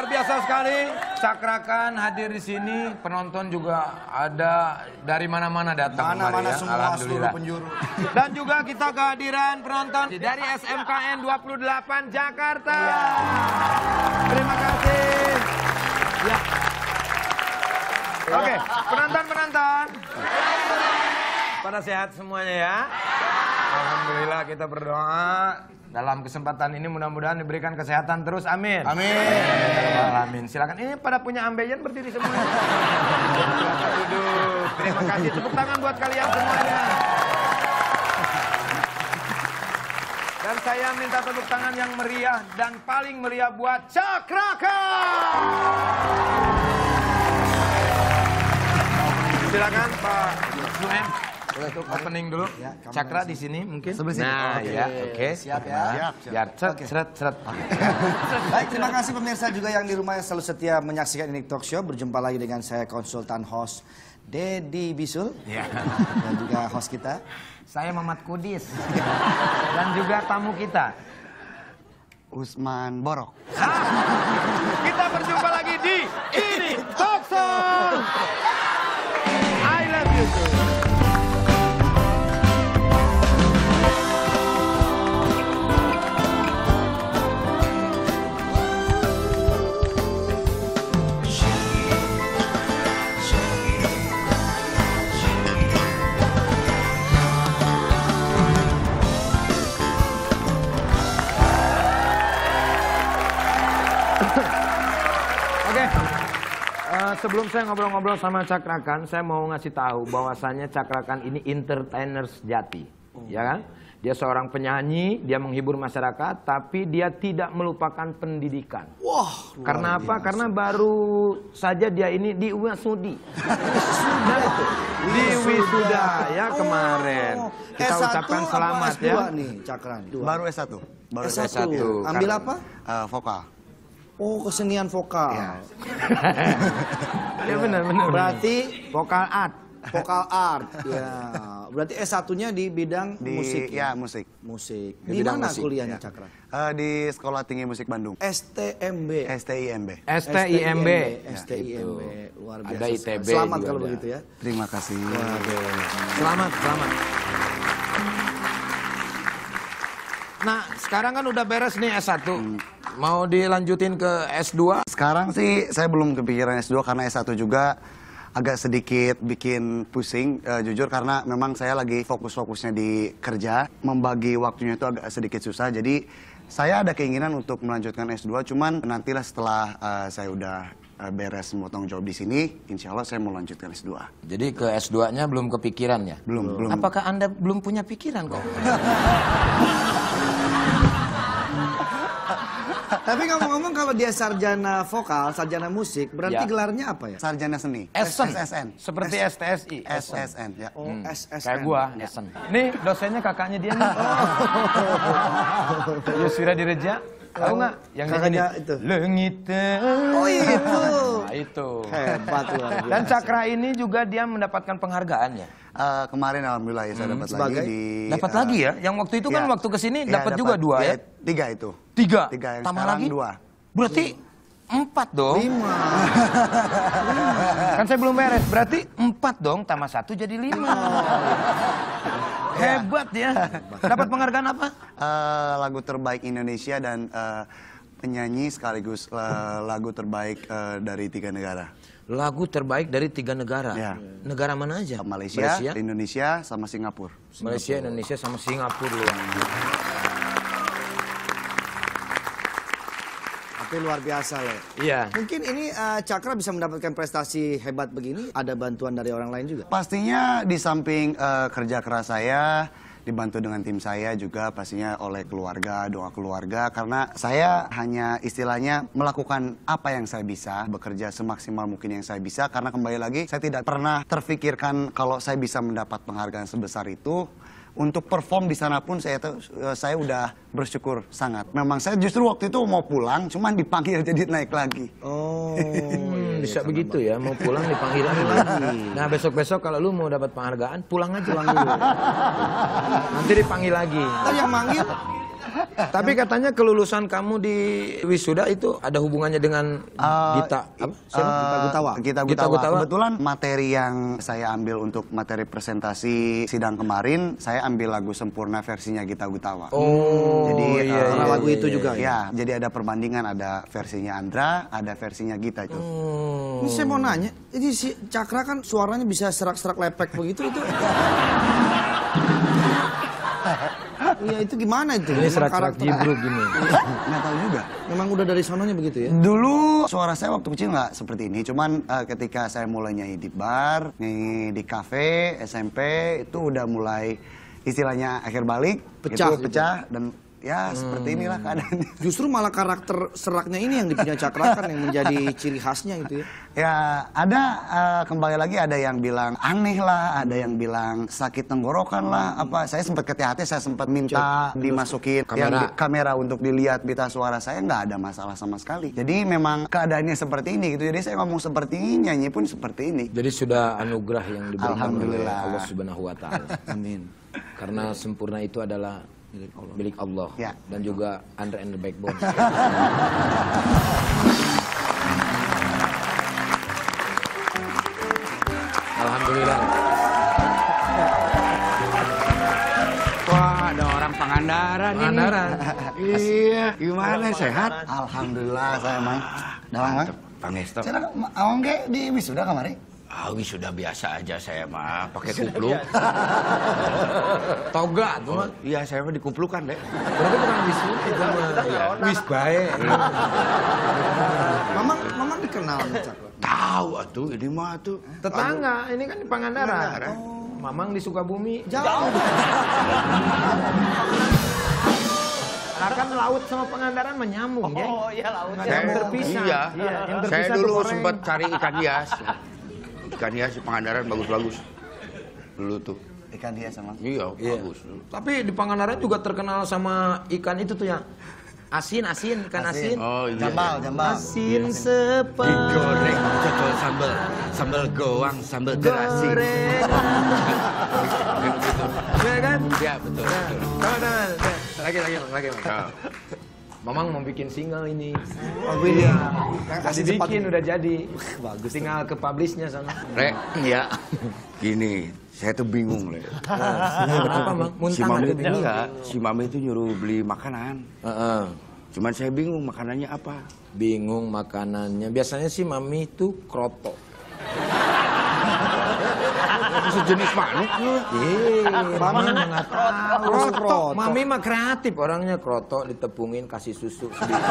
Luar biasa sekali, Cakra Khan hadir di sini, penonton juga ada dari mana-mana datang. Mana-mana ya, semua seluruh penjuru. Dan juga kita kehadiran penonton dari SMKN 28 Jakarta. Ya. Terima kasih. Ya. Oke, penonton-penonton. Pada sehat semuanya ya. Alhamdulillah kita berdoa. Dalam kesempatan ini mudah-mudahan diberikan kesehatan terus, amin. Amin. Amin. Silakan. Ini pada punya ambeien berdiri semuanya. Duduk. Terima kasih, tepuk tangan buat kalian semuanya. Dan saya minta tepuk tangan yang meriah dan paling meriah buat Cakra Khan. Silakan Pak Sule. Opening dulu, ya, Cakra di sini mungkin. Nah, ya, oke, siap ya. Siap, seret. Baik, terima kasih pemirsa juga yang di rumah yang selalu setia menyaksikan Ini Talk Show. Berjumpa lagi dengan saya konsultan host Dedi Bisul, ya. Dan juga host kita. Saya Muhammad Kudis dan juga tamu kita Usman Borok. Kita berjumpa lagi di Ini Talk Show. I love you too. Sebelum saya ngobrol-ngobrol sama Cakra Khan, saya mau ngasih tahu bahwasannya Cakra Khan ini entertainer sejati, ya kan? Dia seorang penyanyi, dia menghibur masyarakat, tapi dia tidak melupakan pendidikan. Wah. Karena apa? Karena baru saja dia ini diwisuda. Diwisuda ya kemarin. Kita ucapkan selamat ya. Baru S1. Baru S1. Ambil apa? Vokal. Oh, kesenian vokal. Ya, ya benar. Berarti vokal art. Vokal art. Ya. Berarti S1-nya di bidang musik. Ya, musik. Musik. Di mana kuliahnya Cakra? Di Sekolah Tinggi Musik Bandung. STMB. STIMB. STIMB. STIMB. Luar biasa. Ada ITB. Selamat kalau begitu ya. Terima kasih. Selamat. Nah, sekarang kan udah beres nih S1. Mau dilanjutin ke S2? Sekarang sih saya belum kepikiran S2 karena S1 juga agak sedikit bikin pusing. Jujur karena memang saya lagi fokus-fokusnya di kerja. Membagi waktunya itu agak sedikit susah. Jadi saya ada keinginan untuk melanjutkan S2. Cuman nantilah setelah saya udah beres semua tanggung jawab di sini, insya Allah saya mau lanjutkan S2. Jadi ke S2-nya belum kepikiran ya? Belum. Apakah Anda belum punya pikiran kok? Tapi ngomong-ngomong kalau dia sarjana vokal, sarjana musik, berarti gelarnya apa ya? Sarjana seni. SSN. Seperti STSI. SSN. Oh, SSN. Kayak gua, SSN. Nih dosennya kakaknya dia nih. Yuswira Direja, tahu nggak? Yang kakaknya itu. Lengit. Oh itu. Itu. Hebat luar biasa. Dan Cakra ini juga dia mendapatkan penghargaannya. Kemarin alhamdulillah ya saya dapat lagi di... Dapat lagi ya? Yang waktu itu kan waktu kesini dapat juga 2 ya? 3 itu. 3? Tambah lagi? 2. Berarti 4 dong. 5. Kan saya belum beres. Berarti 4 dong, tambah 1 jadi 5. Hebat ya. Dapat penghargaan apa? Lagu terbaik Indonesia dan penyanyi sekaligus lagu terbaik dari 3 negara. Lagu terbaik dari 3 negara. Ya. Negara mana aja? Malaysia, Indonesia, sama Singapura. Malaysia, Indonesia, sama Singapura. Tapi luar biasa loh. Iya. Mungkin ini Cakra bisa mendapatkan prestasi hebat begini. Ada bantuan dari orang lain juga? Pastinya di samping kerja keras saya, dibantu dengan tim saya juga pastinya oleh keluarga, doa keluarga. Karena saya hanya istilahnya melakukan apa yang saya bisa, bekerja semaksimal mungkin yang saya bisa. Karena kembali lagi, saya tidak pernah terfikirkan kalau saya bisa mendapat penghargaan sebesar itu. Untuk perform di sana pun saya udah bersyukur sangat. Memang saya justru waktu itu mau pulang, cuman dipanggil jadi naik lagi. Oh, bisa begitu ya, mau pulang dipanggil lagi. Nah besok-besok kalau lu mau dapat penghargaan, pulang aja dulu. Nanti dipanggil lagi. Tadi yang manggil Tapi katanya kelulusan kamu di wisuda itu ada hubungannya dengan Gita, apa? Gita Gutawa. Gita Gutawa. Kebetulan materi yang saya ambil untuk materi presentasi sidang kemarin, saya ambil lagu sempurna versinya Gita Gutawa. Oh. Jadi lagu itu juga. Ya, jadi ada perbandingan, ada versinya Andra, ada versinya Gita itu. Oh. Ini saya mau nanya, jadi si Cakra kan suaranya bisa serak-serak lepek begitu itu. Iya itu gimana itu? Ini karakter jibruk gini. Nggak tahu juga. Memang udah dari sononya begitu ya? Dulu suara saya waktu kecil nggak seperti ini. Cuman ketika saya mulai nyanyi di bar, nyanyi di kafe, SMP itu udah mulai istilahnya akhir balik, pecah dan ya seperti inilah keadaannya. Justru malah karakter seraknya ini yang dipunya Cakra Khan yang menjadi ciri khasnya gitu ya. Ya ada kembali lagi ada yang bilang aneh lah, ada yang bilang sakit tenggorokan lah. Apa saya sempat hati-hati, saya sempat minta dimasukin kamera untuk dilihat pita suara saya, nggak ada masalah sama sekali. Jadi memang keadaannya seperti ini gitu. Jadi saya ngomong seperti ini, nyanyi pun seperti ini. Jadi sudah anugerah yang diberikan oleh Allah Subhanahu wa taala. Amin. Karena sempurna itu adalah milik Allah ya. Dan juga Andra and the Backbone. Alhamdulillah. Wah, ada orang Pangandaran. Iya, gimana sehat? Alhamdulillah saya main. Dalam kan? Pangestor. Cara awang ke di wisuda kamari? Wisuda biasa aja saya mah, pakai kupluk. Toga tuh. Iya, saya mah dikuplukan deh. Berarti kurang wisuda itu mah. Wis bae. Mamang dikenal Cak. Tahu atuh ini mah tuh. Tetangga, ini kan di Pangandaran. Mamang di Sukabumi. Jauh. Akan laut sama Pangandaran menyambung ya. Oh iya laut. Yang terpisah. Iya. Saya dulu sempat cari ikan hias. Ikan hias di Pangandaran bagus-bagus dulu tuh. Ikan hias sama? Iya, bagus. Tapi di Pangandaran juga terkenal sama ikan itu tuh yang asin, ikan asin. Oh iya. Jambal. Asin sepal. Digoreng, cocol sambal. Sambal goang, sambal terasi. Goreng. Iya kan? Iya, betul. Lagi. Mamang mau bikin single ini. Oh iya. Kasih bikin udah jadi. Bagus. Tinggal ke publishnya sana. Rek, ya. Gini, saya tuh bingung, Rek. Kenapa, Bang? Si Mami itu enggak. Si Mami itu nyuruh beli makanan. Cuman saya bingung makanannya apa. Bingung makanannya. Biasanya sih Mami itu kroto. Sejenis manuk loh. Mami nggak tahu. Kroto. Mami mah kreatif orangnya, kroto ditepungin kasih susu sedikit.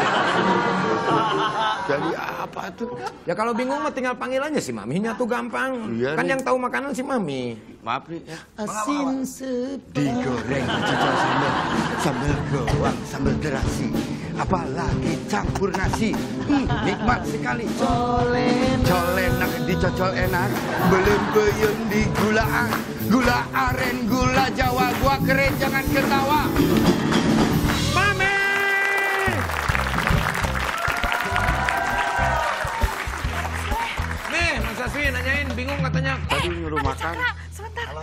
Jadi apa tuh? Ya kalau bingung mah tinggal panggil aja si Maminya tuh gampang. Iya, kan nih. Yang tahu makanan si Mami. Maaf nih. Ya. Asin sepah. Digoreng, cocol sambal goang, sambal terasi. Apalagi campur nasi. Nikmat sekali. Col enak, dicocol enak. Belembeyun di gulaan. Gula aren, gula Jawa. Gua keren, jangan ketawa. Mame! Nih, Mas Aswi nanyain, bingung katanya. Tadi nyuruh makan.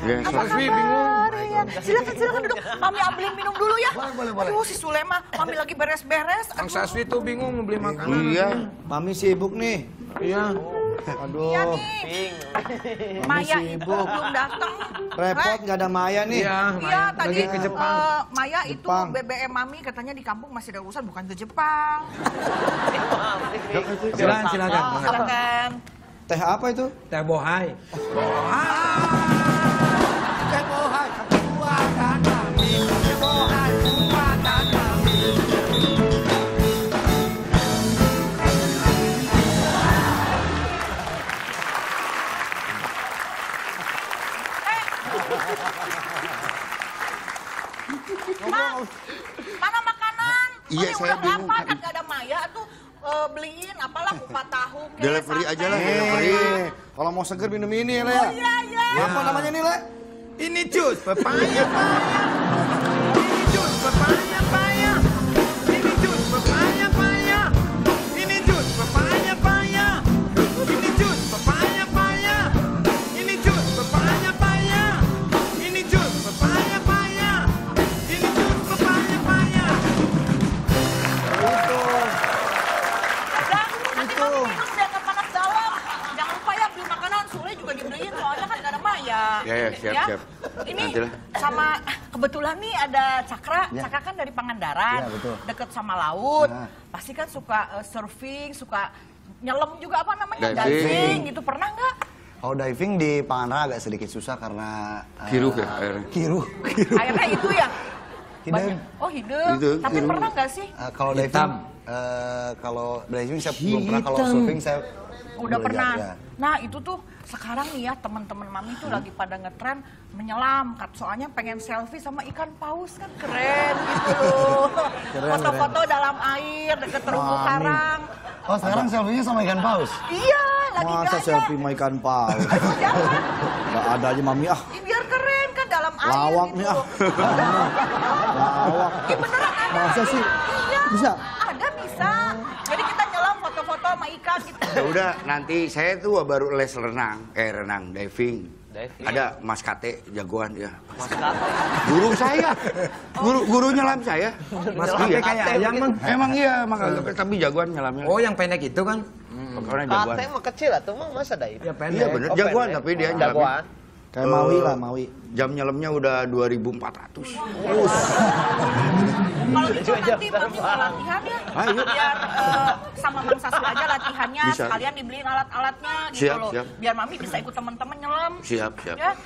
Ya, apa kabar? Ya. Silakan duduk. Mami ambilin minum dulu ya. Boleh. Aduh, si Sule mah, Mami lagi beres-beres. Kang Saswi tuh bingung mau beli makanan. Iya. Mami sibuk nih. Iya. Aduh. Iya nih. Maya itu belum datang. Repot nggak ada Maya nih. Iya, tadi ke Jepang. Maya itu BBM Mami katanya di kampung masih ada urusan, bukan ke Jepang. Silakan. Teh apa itu? Teh bohai. Mana makanan? Iya, saya bingung. Kan gak ada Maya tuh beliin apalah kupat tahu. Delivery aja lah. Kalau mau seger minum ini Le. Oh iya. Apa namanya ini Le? Ini jus pepaya. Ini jus pepaya. Ini jus pepaya. Ini jus pepaya. Ini jus pepaya. Ini jus pepaya. Ini jus pepaya. Ini jus pepaya. Siap. Ini nantilah. Sama kebetulan nih ada Cakra. Ya. Cakra kan dari Pangandaran, ya, deket sama laut. Nah. Pasti kan suka surfing, suka nyelam juga, apa namanya, diving gitu. Pernah nggak? Kalau diving di Pangandaran agak sedikit susah karena kiruh ya airnya. Kiruh. Airnya itu ya. Banyak. Oh, hidup. Tapi hidup. Pernah nggak sih? Kalau diving, saya belum pernah. Kalau surfing saya udah pernah. Ya. Nah itu tuh sekarang nih ya teman-teman mami tuh lagi pada ngetren menyelam. Soalnya pengen selfie sama ikan paus, kan keren gitu loh. Foto-foto dalam air deket terumbu karang. Oh sekarang selfie-nya sama ikan paus? Iya lagi gak ada. Masa selfie sama ikan paus? Gak ada aja mami ah. Biar keren kan dalam air gitu. Lawak nih ah. Lawak. Ya beneran ada. Masa sih? Iya. Bisa? Ada bisa. Jadi kita nyelam foto-foto sama ikan gitu. Ya udah nanti saya tuh baru les renang. Diving. Ada Mas Kate jagoan ya. Mas Kate. Guru saya. Guru nyelam saya. Mas Kate kayak ayam emang iya, tapi jagoan nyelamnya. Oh, yang pendek itu kan. Kate mah kecil atau emang masa ada itu? Ya pendek. Iya benar, jagoan tapi dia jagoan. Kayak Mawi. Jam nyelamnya udah 2400. Kalau itu nanti mami mau latihan ya, biar sama Bang Sasu aja latihannya, sekalian dibeliin alat-alatnya gitu loh. Biar mami bisa ikut teman-teman nyelam. Siap.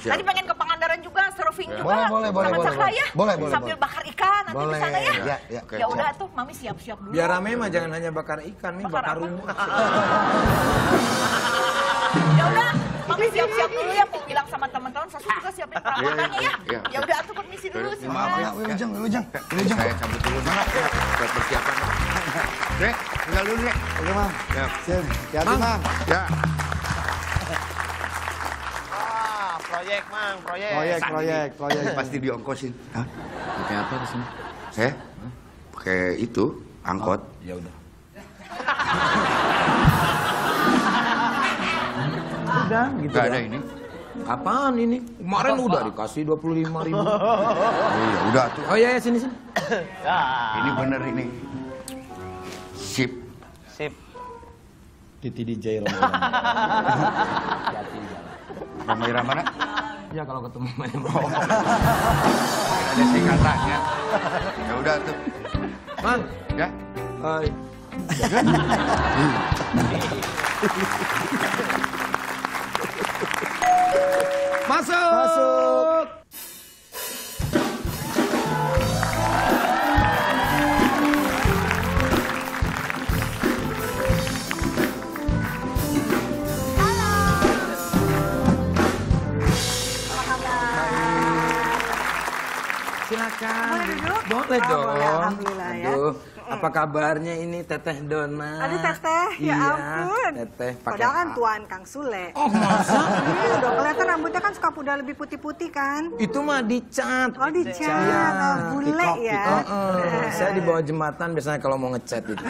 Tadi pengen ke Pangandaran juga, surfing juga. Boleh. Sama Cakra ya, sambil bakar ikan nanti di sana ya. Ya udah tuh, mami siap-siap dulu. Biar rame mah jangan hanya bakar ikan, nih bakar rumah. Ya udah, mami siap-siap dulu ya. Bilang sama teman-teman, Sasu juga siapin perawatannya ya. Ya udah, aku permisi dulu. Maaf ya, Wilujeng. Saya cabut dulu, mana? Buat persiapan. Dek, tinggal dulu, Dek. Oke, Mam. Siap. Hati-hati, Mam. Ya. Wah, proyek, Mam. Proyek. Pasti diongkosin. Hah? Pakai apa di sini? Saya? Pakai itu, angkot. Ya udah. Udah, gitu ya. Gak ada ini. Apaan ini? Kemarin udah dikasih 25.000. Iya, udah tuh. Oh iya, sini. Ini bener ini. Sip. Titi DJ Ramai mana? Ya kalau ketemu mana. Ada singkatannya. Ya udah tuh. Mang, ya. Masuk. Silakan. Boleh dong. Alhamdulillah ya. Apa kabarnya ini Teteh Donna? Aduh Teteh, ya ampun. Teteh pakai padahal kan tuan Kang Sule. Oh masa? Iya dong, kelihatan rambutnya kan suka udah lebih putih-putih kan? Itu mah dicat. Oh dicat, ya, bule ya. Saya di bawah jembatan biasanya kalau mau ngecat itu.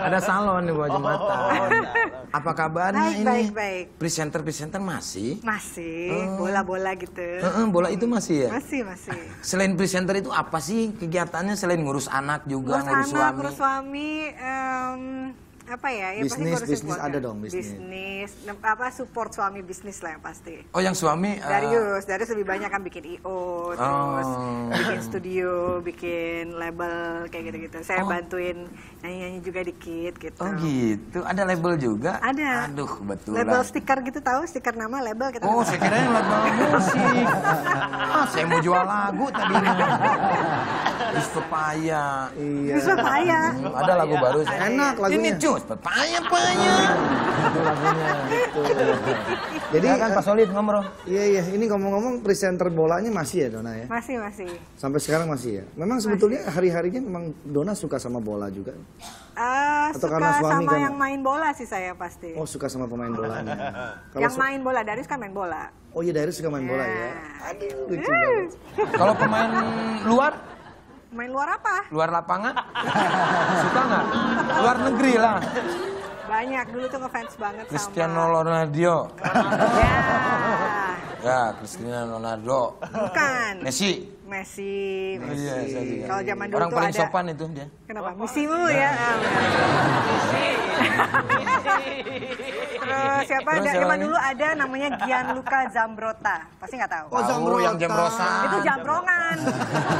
Ada salon di bawah jembatan. Apa kabarnya ini? Baik. Presenter masih? Masih, bola-bola gitu. Bola itu masih ya? Masih. Selain presenter itu apa sih kegiatannya? Selain ngurus anak juga, ngurus suami, apa ya? Bisnis ada dong, bisnis. Apa support suami bisnis lah yang pasti. Oh yang suami? Darius lebih banyak kan bikin I.O. Terus bikin studio, bikin label kayak gitu-gitu. Saya bantuin nyanyi-nyanyi juga dikit gitu. Oh gitu, ada label juga? Ada. Aduh betul. Label stiker gitu tahu, stiker nama label kita. Oh saya kira yang label musik. Saya mau jual lagu tadinya. Bis Pepaya. Ada lagu baru. Enak lagunya. Ini cus Pepaya. Itu lagunya. Gitu. Jadi ya kan Pak Solid ngomong. Iya. Ini ngomong-ngomong presenter bolanya masih ya Donna ya? Masih. Sampai sekarang masih ya. Memang sebetulnya hari-harinya memang Donna suka sama bola juga. Atau suka karena suami sama yang main bola sih saya pasti. Oh suka sama pemain bolanya. Yang main bola Darius kan main bola. Oh iya Darius suka main bola ya. Aduh lucu banget. Kalau pemain luar? Main luar apa? Luar lapangan? Suka nggak? Luar negeri lah. Banyak, dulu tuh ngefans banget sama Cristiano Ronaldo. Ya, Cristiano Ronaldo. Bukan. Messi. Oh, iya. Kalau zaman dulu orang paling sopan itu dia. Kenapa? Misimu ya. siapa ada zaman dulu ada namanya Gianluca Zambrota. Pasti nggak tahu. Oh, Zambrota. Yang Jambrosa. Itu jambrongan.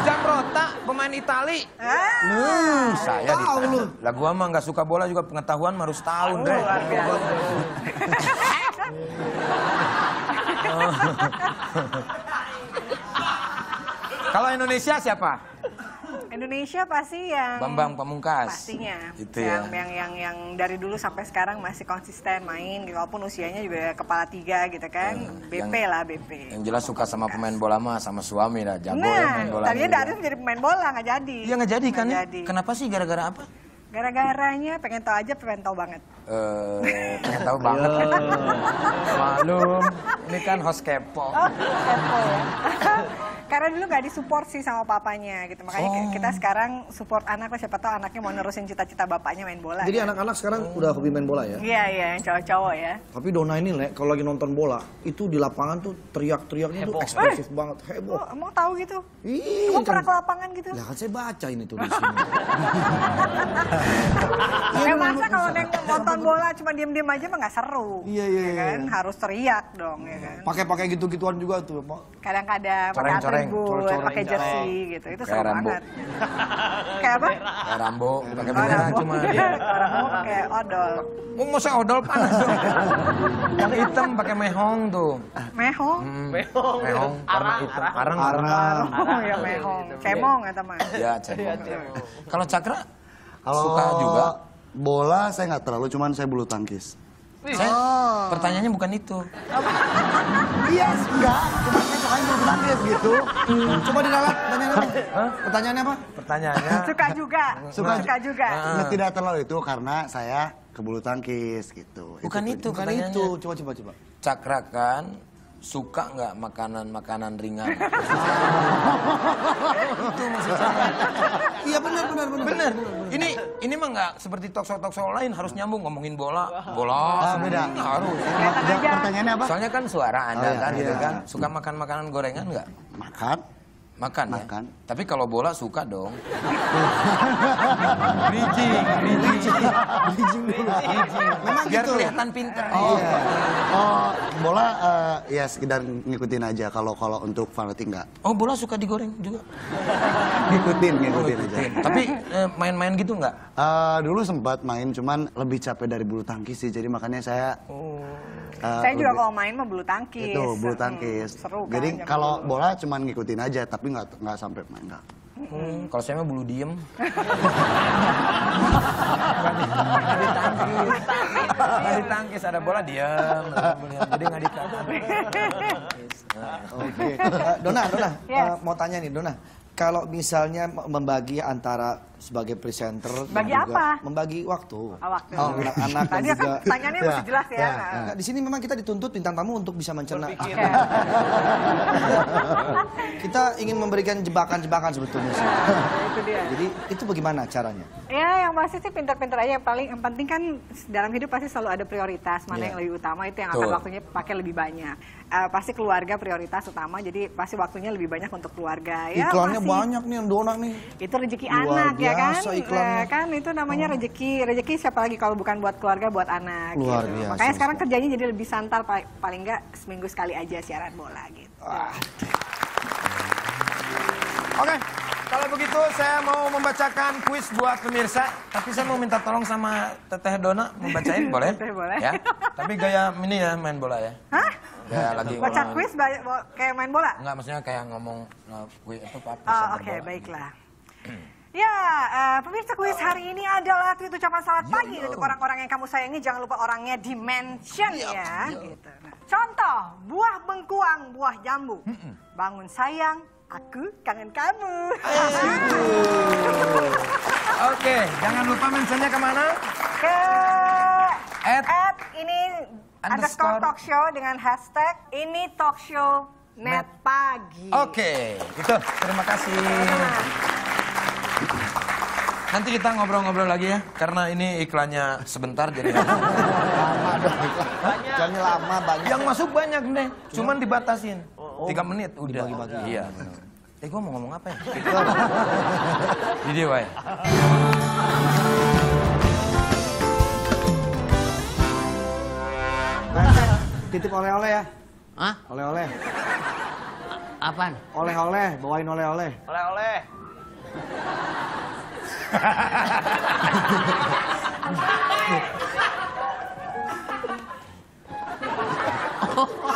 Zambrota pemain Itali. Saya tahu lu. Lah gua mah nggak suka bola juga pengetahuan harus tahu, Dre. Kalau Indonesia siapa? Indonesia pasti yang Bambang Pamungkas. Pastinya. Itu yang, ya. yang dari dulu sampai sekarang masih konsisten main gitu, walaupun usianya juga kepala tiga gitu kan. BP. Yang jelas suka sama pemain bola mah sama suami lah, jago main bola. Nah, tadinya Darius jadi pemain bola nggak jadi. Iya nggak jadi kan? Jadi. Kenapa sih gara-gara apa? Gara-garanya pengen tahu aja, pengen tahu banget. Pengen tahu banget. Maklum, ini kan host kepo. Oh, kepo ya. Karena dulu nggak disupport sih sama papanya gitu, makanya kita sekarang support anak lah, siapa tahu anaknya mau nerusin cita-cita bapaknya main bola. Jadi anak-anak sekarang udah hobi main bola ya? Iya iya, cowok-cowok ya. Tapi Donna ini Le, kalau lagi nonton bola itu di lapangan tuh teriak-teriaknya tuh ekspresif banget, heboh. Mau tahu gitu? Mau pernah ke lapangan gitu? Lah kan saya baca ini tuh di sini. Ya masa kalau nonton bola cuma diem-diem aja mah nggak seru. Iya iya. Kan harus teriak dong ya kan. Pakai-pakai gitu-gituan juga tuh. Kadang-kadang pakai pakai jersey gitu, itu seru banget. Kayak apa? Kayak Rambo, pakai merah cuma. Rambo kayak odol. Mau saya odol panas dong. Yang hitam pakai mehong tuh. Mehong? Mehong. Arang. Ya mehong. Cemong ya teman. Ya cemong. Kalau Cakra suka juga? Bola saya nggak terlalu, cuman saya bulu tangkis. Pertanyaannya bukan itu. Iya, enggak. Cuma saya bulu tangkis gitu. Coba diralat. Pertanyaannya apa? Pertanyaannya. Suka juga. Suka juga. Tidak terlalu itu karena saya ke bulu tangkis gitu. Bukan itu pertanyaannya. Coba. Cakra kan suka nggak makanan ringan? Itu maksud saya. Iya benar. Ini mah nggak seperti talk show lain harus nyambung ngomongin bola. Beda. Harus. Pertanyaannya apa? Soalnya kan suara Anda kan. Suka makan makanan gorengan nggak? Makan. Ya? Tapi kalau bola suka dong. Bridging bola. Memang biar gitu. Kelihatan pintar. Bola ya sekedar ngikutin aja. Kalau untuk fanatik enggak. Oh, bola suka digoreng juga. ngikutin aja. Tapi main-main gitu enggak? Dulu sempat main, cuman lebih capek dari bulu tangkis sih. Jadi makanya saya saya juga kalau main mah bulu tangkis. Itu bulu tangkis. Seru kan? Jadi kalau bola cuman ngikutin aja, tapi nggak sampai main nggak. Kalau saya mah bulu diem. Nggak ditangkis, ada bola diem. Jadi nggak ditangkis. Oke. Donna, mau tanya nih Donna. Kalau misalnya membagi antara sebagai presenter dan juga membagi waktu anak-anak dan juga pertanyaannya masih jelas ya. Nah, di sini memang kita dituntut bintang tamu untuk bisa mencerna. Kita ingin memberikan jebakan-jebakan sebetulnya. Itu dia. Jadi itu bagaimana caranya? Ya yang pasti sih pintar-pintar aja. Yang penting kan dalam hidup pasti selalu ada prioritas mana yang lebih utama itu yang akan waktunya pakai lebih banyak. Pasti keluarga prioritas utama, jadi pasti waktunya lebih banyak untuk keluarga. Ya, iklannya masih banyak nih yang Donna nih. Itu rezeki anak ya kan? Kan itu namanya rezeki siapa lagi kalau bukan buat keluarga, buat anak. Luar gitu. Biasa, makanya sekarang kerjanya jadi lebih santar, paling nggak seminggu sekali aja siaran bola gitu. Oke, kalau begitu saya mau membacakan kuis buat pemirsa. Tapi saya mau minta tolong sama Teteh Donna membacain, boleh? Boleh. Ya? Tapi gaya ini ya main bola ya. Hah? Ya, lagi baca kuis kayak main bola? Enggak, maksudnya kayak ngomong kuis itu apa? Oke, baiklah. Ya, pemirsa kuis hari ini adalah tweet ucapan selamat pagi untuk orang-orang yang kamu sayangi. Jangan lupa orangnya di mention ya. Gitu. Nah, contoh, buah bengkuang, buah jambu. Bangun sayang, aku kangen kamu. Oke, jangan lupa mentionnya kemana? Ke at ini _talkshow dengan hashtag ini talkshow net pagi. Oke, gitu. Terima kasih. Nanti kita ngobrol-ngobrol lagi ya, karena ini iklannya sebentar jadi lama dong. Jangan lama banyak. Yang masuk banyak nih, cuman dibatasin 3 menit udah. Dibagi-bagi. Iya. Gua mau ngomong apa ya? Jadi wae. Titip oleh-oleh ya? Hah? Oleh-oleh. Apaan? Oleh-oleh, bawain oleh-oleh. Oleh-oleh.